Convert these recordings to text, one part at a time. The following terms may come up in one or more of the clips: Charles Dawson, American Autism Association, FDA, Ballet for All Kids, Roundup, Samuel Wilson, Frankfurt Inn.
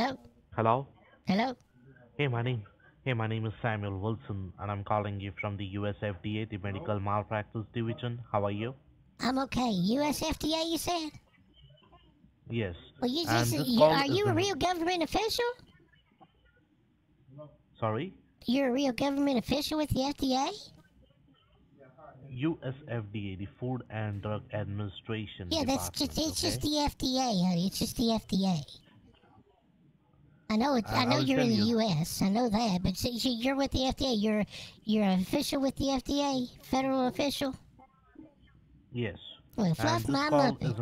Hello? Hello? Hello? Hey, my name is Samuel Wilson, and I'm calling you from the US FDA, the Medical Malpractice Division. How are you? I'm okay. US FDA, you said? Yes. Well, you just, are you a real government official? Sorry? You're a real government official with the FDA? US FDA, the Food and Drug Administration. Yeah, that's just, it's just the FDA, honey. It's just the FDA. I know it, I know you're in the US. I know that, but so you're with the FDA. You're an official with the FDA, federal official. Yes. Well, fluff my muppet.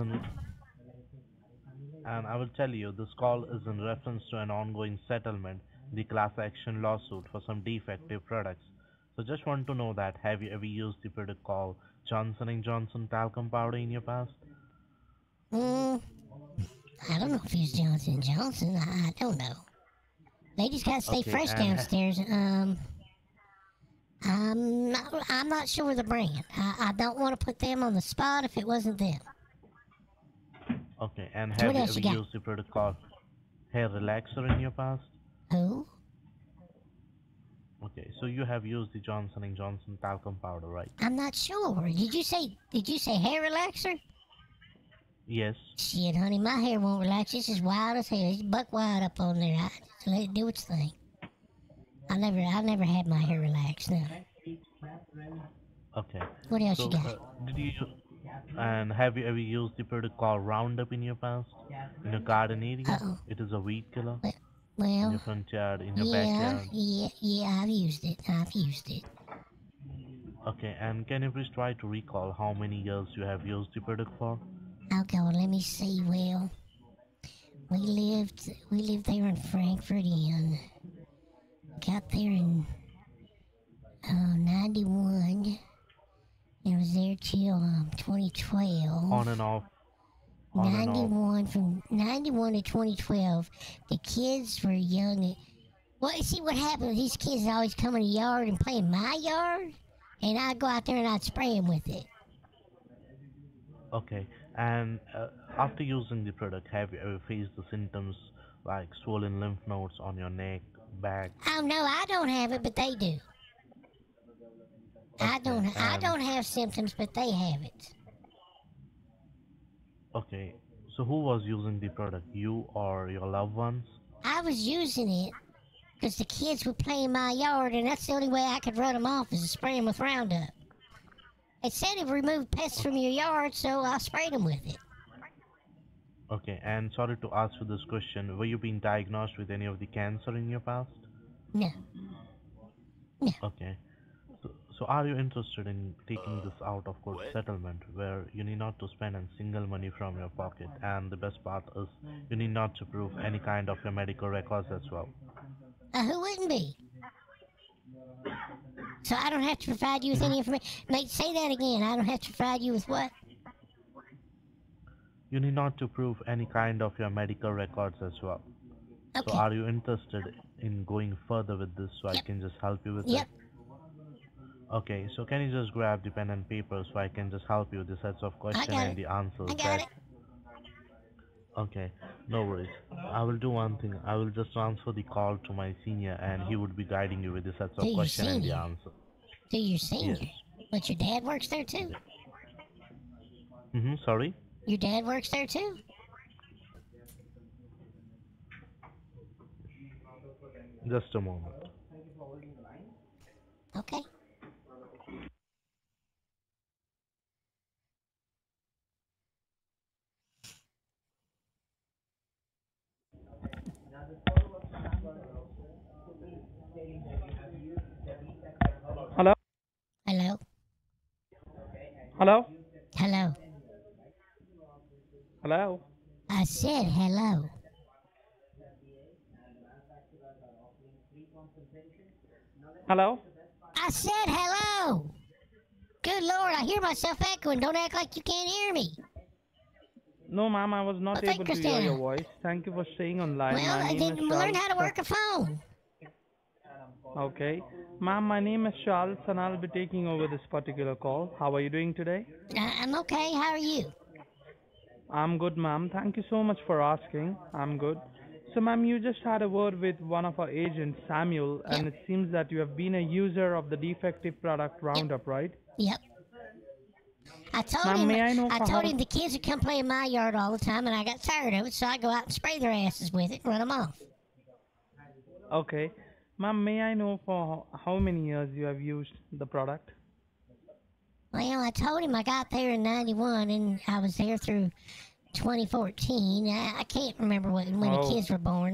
And I will tell you, this call is in reference to an ongoing settlement, the class action lawsuit for some defective products. So just want to know that, have you ever used the product called Johnson & Johnson talcum powder in your past? I don't know if it's Johnson & Johnson. I don't know. They just gotta stay fresh downstairs. I'm not sure the brand. I don't want to put them on the spot if it wasn't them. Okay, and have you ever used the product called hair relaxer in your past? Who? Okay, so you have used the Johnson & Johnson talcum powder, right? I'm not sure. Did you say hair relaxer? Yes. Shit, honey, my hair won't relax. This is wild as hell. It's buck wild up on there. So let it do its thing. I never had my hair relaxed, no. Okay. What else you got? And have you ever used the product called Roundup in your past? In your garden area? Uh-oh. It is a weed killer. Well, in your front yard, in your backyard. Yeah, I've used it. Okay, and can you please try to recall how many years you have used the product for? Okay, well, let me see. Well, we lived there in Frankfurt Inn. Got there in 91. And was there till 2012. On and off. 91 from 91 to 2012, the kids were young. Well, see what happened. These kids always come in the yard and play in my yard, and I'd go out there and I'd spray them with it. Okay, and after using the product, have you ever faced the symptoms like swollen lymph nodes on your neck, back? Oh no, I don't have it, but they do. Okay, I don't have symptoms, but they have it. Okay, so who was using the product? You or your loved ones? I was using it because the kids were playing in my yard, and that's the only way I could run them off is to spray them with Roundup. It said it removed pests from your yard, so I sprayed them with it. Okay, and sorry to ask for this question. Were you being diagnosed with any of the cancer in your past? No. No. Okay. So are you interested in taking this out of court settlement where you need not to spend a single money from your pocket, and the best part is you need not to prove any kind of your medical records as well? Who wouldn't be? So I don't have to provide you with any information. Mate, say that again. I don't have to provide you with what? You need not to prove any kind of your medical records as well. Okay. So are you interested in going further with this so I can just help you with it? Okay, so can you just grab the pen and paper so I can just help you with the sets of questions and the answers? I got it. Okay, no worries. I will do one thing. I will just transfer the call to my senior, and he would be guiding you with the sets of questions and the answers. To your senior? Yes. But your dad works there too? Mm-hmm, sorry? Your dad works there too? Just a moment. Okay. Hello? Hello? Hello? Hello? Hello? I said hello. Hello? I said hello! Good Lord, I hear myself echoing. Don't act like you can't hear me. No, ma'am, I was not able to hear your voice. Thank you for staying online. Well, I didn't learn how to work a phone. Okay. Ma'am, my name is Charles, and I'll be taking over this particular call. How are you doing today? I'm okay. How are you? I'm good, ma'am. Thank you so much for asking. I'm good. So, ma'am, you just had a word with one of our agents, Samuel, and it seems that you have been a user of the defective product Roundup, right? Yep. I told him the kids would come play in my yard all the time, and I got tired of it, so I go out and spray their asses with it and run them off. Okay. Ma'am, may I know for how many years you have used the product? Well, I told him I got there in 91, and I was there through 2014. I can't remember when the kids were born.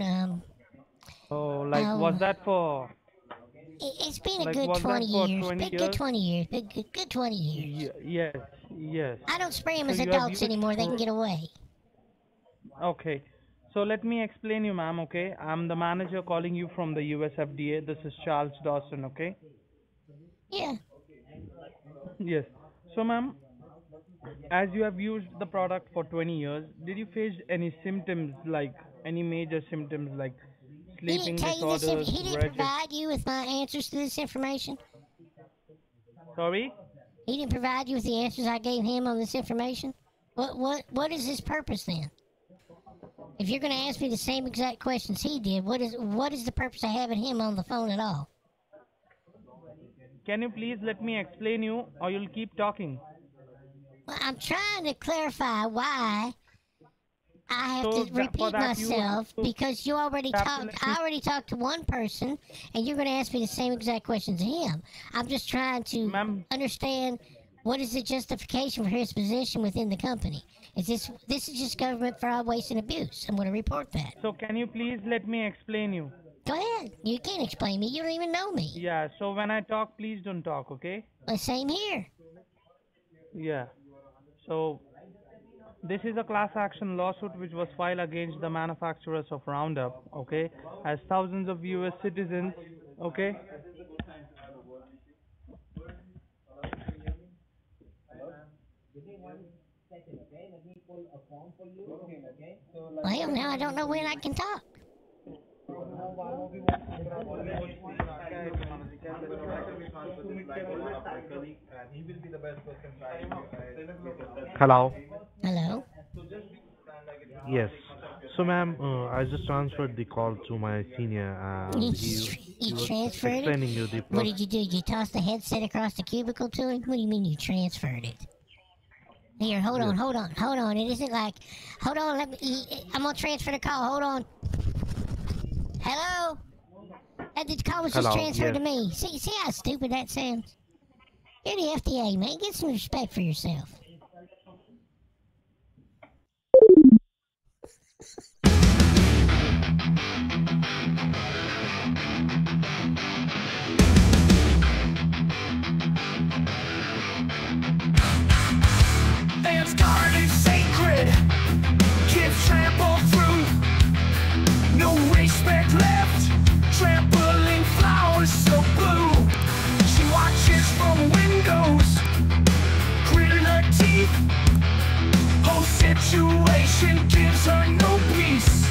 Was that for... It's been a good 20 years. Good 20 years. Yes, yes. I don't spray them as adults anymore. They can get away. Okay. So let me explain you, ma'am, okay? I'm the manager calling you from the US FDA. This is Charles Dawson, okay? Yeah. Yes. So, ma'am, as you have used the product for 20 years, did you face any symptoms, like any major symptoms, like sleeping disorders? He didn't provide you with my answers to this information? Sorry? He didn't provide you with the answers I gave him on this information? What is his purpose then? If you're going to ask me the same exact questions he did, what is the purpose of having him on the phone at all? Can you please let me explain you, or you'll keep talking? Well, I'm trying to clarify why I have to repeat myself, because you already talked. I already talked to one person, and you're going to ask me the same exact questions to him. I'm just trying to understand what is the justification for his position within the company. Is this is just government fraud, waste, and abuse. I'm going to report that. So can you please let me explain you? Go ahead. You can't explain me. You don't even know me. Yeah, so when I talk, please don't talk, okay? Well, same here. Yeah. So this is a class action lawsuit which was filed against the manufacturers of Roundup, okay? As thousands of US citizens, okay? Well, now I don't know when I can talk. Hello. Yes. So, ma'am, I just transferred the call to my senior. You transferred it? What did you do? Did you toss the headset across the cubicle to him? What do you mean you transferred it? Here, hold on. It isn't like, hold on, I'm going to transfer the call. Hold on. Hello? The call was just transferred to me. See how stupid that sounds? You're the FDA, man. Get some respect for yourself. Man's heart is sacred. Kids trample through. No respect left. Trampling flowers so blue. She watches from windows, gritting her teeth. Whole situation gives her no peace.